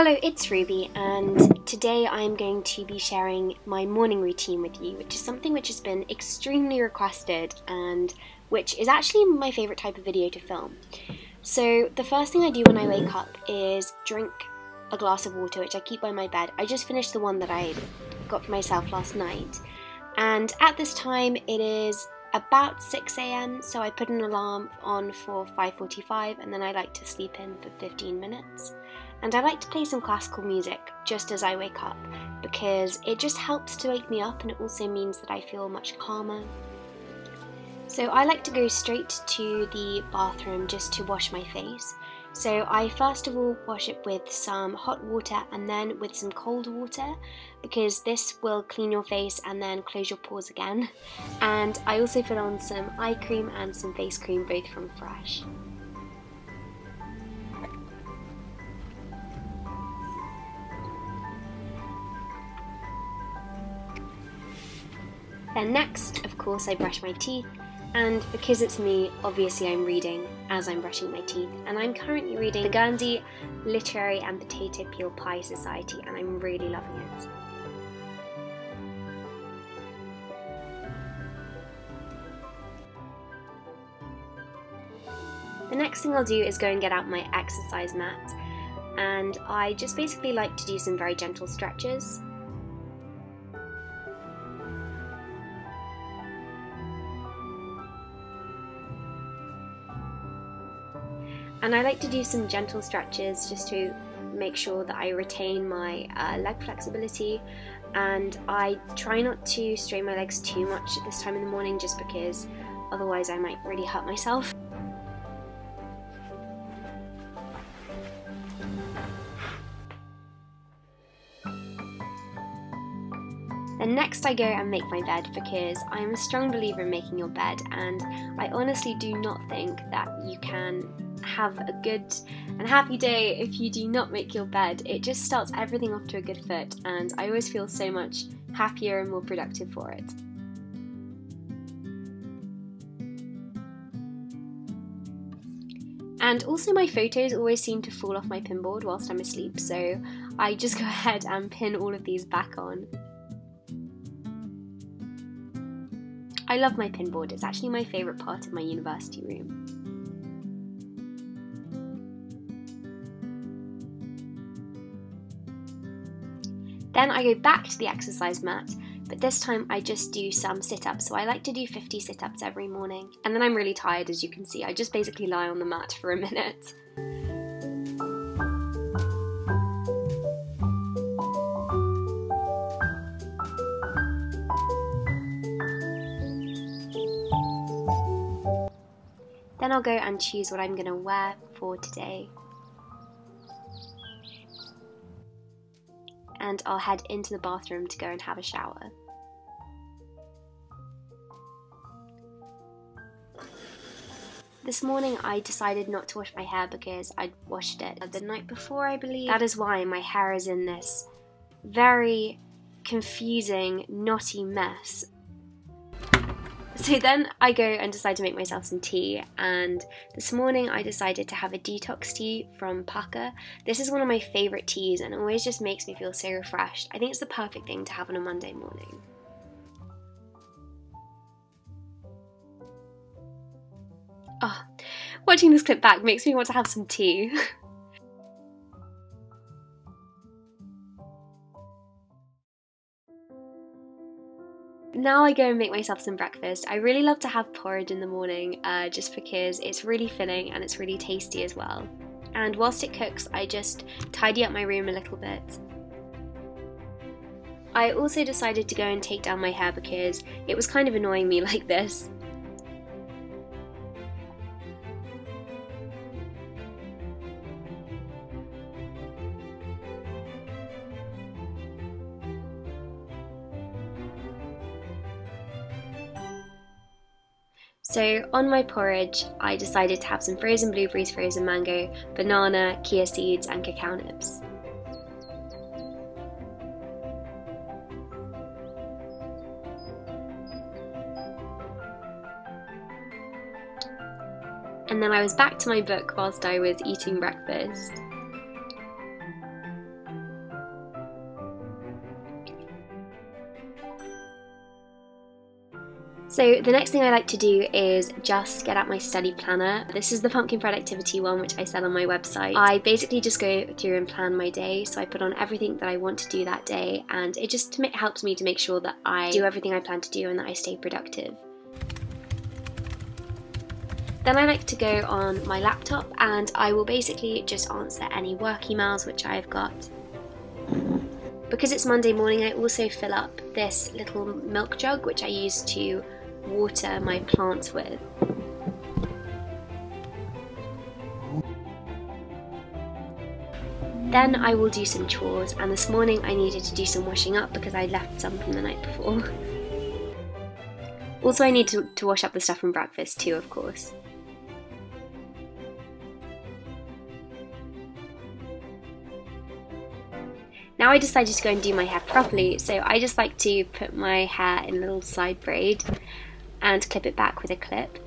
Hello, it's Ruby, and today I'm going to be sharing my morning routine with you, which is something which has been extremely requested and which is actually my favourite type of video to film. So the first thing I do when I wake up is drink a glass of water, which I keep by my bed. I just finished the one that I got for myself last night, and at this time it is about 6 AM, so I put an alarm on for 5:45 and then I like to sleep in for 15 minutes. And I like to play some classical music just as I wake up because it just helps to wake me up, and it also means that I feel much calmer. So I like to go straight to the bathroom just to wash my face. So I first of all wash it with some hot water and then with some cold water, because this will clean your face and then close your pores again. And I also put on some eye cream and some face cream, both from Fresh. Then next, of course, I brush my teeth, and because it's me, obviously I'm reading as I'm brushing my teeth, and I'm currently reading the Guernsey Literary and Potato Peel Pie Society, and I'm really loving it. The next thing I'll do is go and get out my exercise mat, and I just basically like to do some very gentle stretches. And I like to do some gentle stretches just to make sure that I retain my leg flexibility, and I try not to strain my legs too much at this time in the morning just because otherwise I might really hurt myself. And next I go and make my bed, because I'm a strong believer in making your bed, and I honestly do not think that you can have a good and happy day if you do not make your bed. It just starts everything off to a good foot, and I always feel so much happier and more productive for it. And also my photos always seem to fall off my pinboard whilst I'm asleep, so I just go ahead and pin all of these back on. I love my pinboard, it's actually my favourite part of my university room. Then I go back to the exercise mat, but this time I just do some sit-ups, so I like to do 50 sit-ups every morning. And then I'm really tired, as you can see, I just basically lie on the mat for a minute. Then I'll go and choose what I'm going to wear for today. And I'll head into the bathroom to go and have a shower. This morning I decided not to wash my hair because I'd washed it the night before, I believe. That is why my hair is in this very confusing, knotty mess. So then I go and decide to make myself some tea, and this morning I decided to have a detox tea from Pukka. This is one of my favourite teas and it always just makes me feel so refreshed. I think it's the perfect thing to have on a Monday morning. Oh, watching this clip back makes me want to have some tea. Now I go and make myself some breakfast. I really love to have porridge in the morning just because it's really filling and it's really tasty as well. And whilst it cooks, I just tidy up my room a little bit. I also decided to go and take down my hair because it was kind of annoying me like this. So on my porridge, I decided to have some frozen blueberries, frozen mango, banana, chia seeds and cacao nibs. And then I was back to my book whilst I was eating breakfast. So the next thing I like to do is just get out my study planner. This is the pumpkin productivity one, which I sell on my website. I basically just go through and plan my day, so I put on everything that I want to do that day, and it just helps me to make sure that I do everything I plan to do and that I stay productive. Then I like to go on my laptop and I will basically just answer any work emails which I've got. Because it's Monday morning, I also fill up this little milk jug which I use to water my plants with. Then I will do some chores, and this morning I needed to do some washing up because I left some from the night before. Also, I need to wash up the stuff from breakfast too, of course. Now I decided to go and do my hair properly, so I just like to put my hair in a little side braid and clip it back with a clip.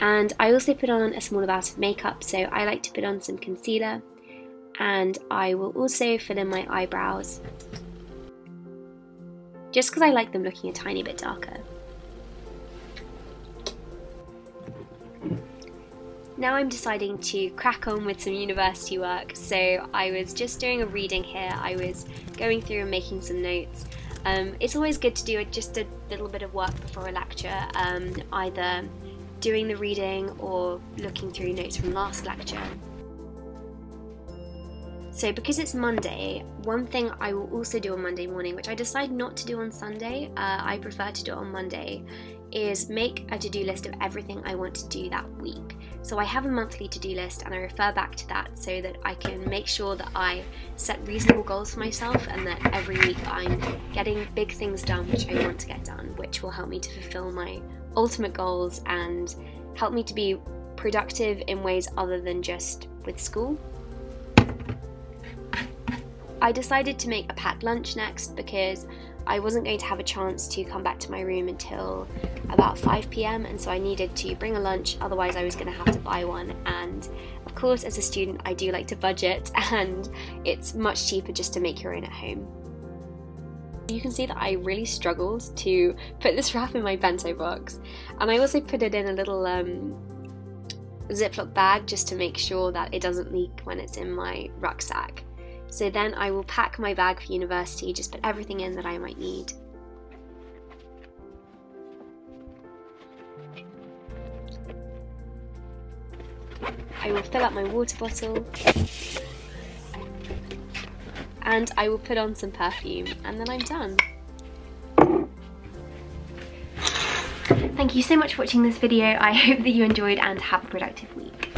And I also put on a small amount of makeup, so I like to put on some concealer, and I will also fill in my eyebrows, just because I like them looking a tiny bit darker. Now I'm deciding to crack on with some university work, so I was just doing a reading here. I was going through and making some notes. It's always good to do just a little bit of work before a lecture, either doing the reading or looking through notes from last lecture. So because it's Monday, one thing I will also do on Monday morning, which I decide not to do on Sunday, I prefer to do it on Monday, is make a to-do list of everything I want to do that week. So I have a monthly to-do list and I refer back to that so that I can make sure that I set reasonable goals for myself and that every week I'm getting big things done which I want to get done, which will help me to fulfill my ultimate goals and help me to be productive in ways other than just with school. I decided to make a packed lunch next because I wasn't going to have a chance to come back to my room until about 5 PM, and so I needed to bring a lunch, otherwise I was going to have to buy one. And of course, as a student, I do like to budget, and it's much cheaper just to make your own at home. You can see that I really struggled to put this wrap in my bento box, and I also put it in a little Ziploc bag just to make sure that it doesn't leak when it's in my rucksack. So then I will pack my bag for university, just put everything in that I might need. I will fill up my water bottle, and I will put on some perfume, and then I'm done. Thank you so much for watching this video. I hope that you enjoyed and have a productive week.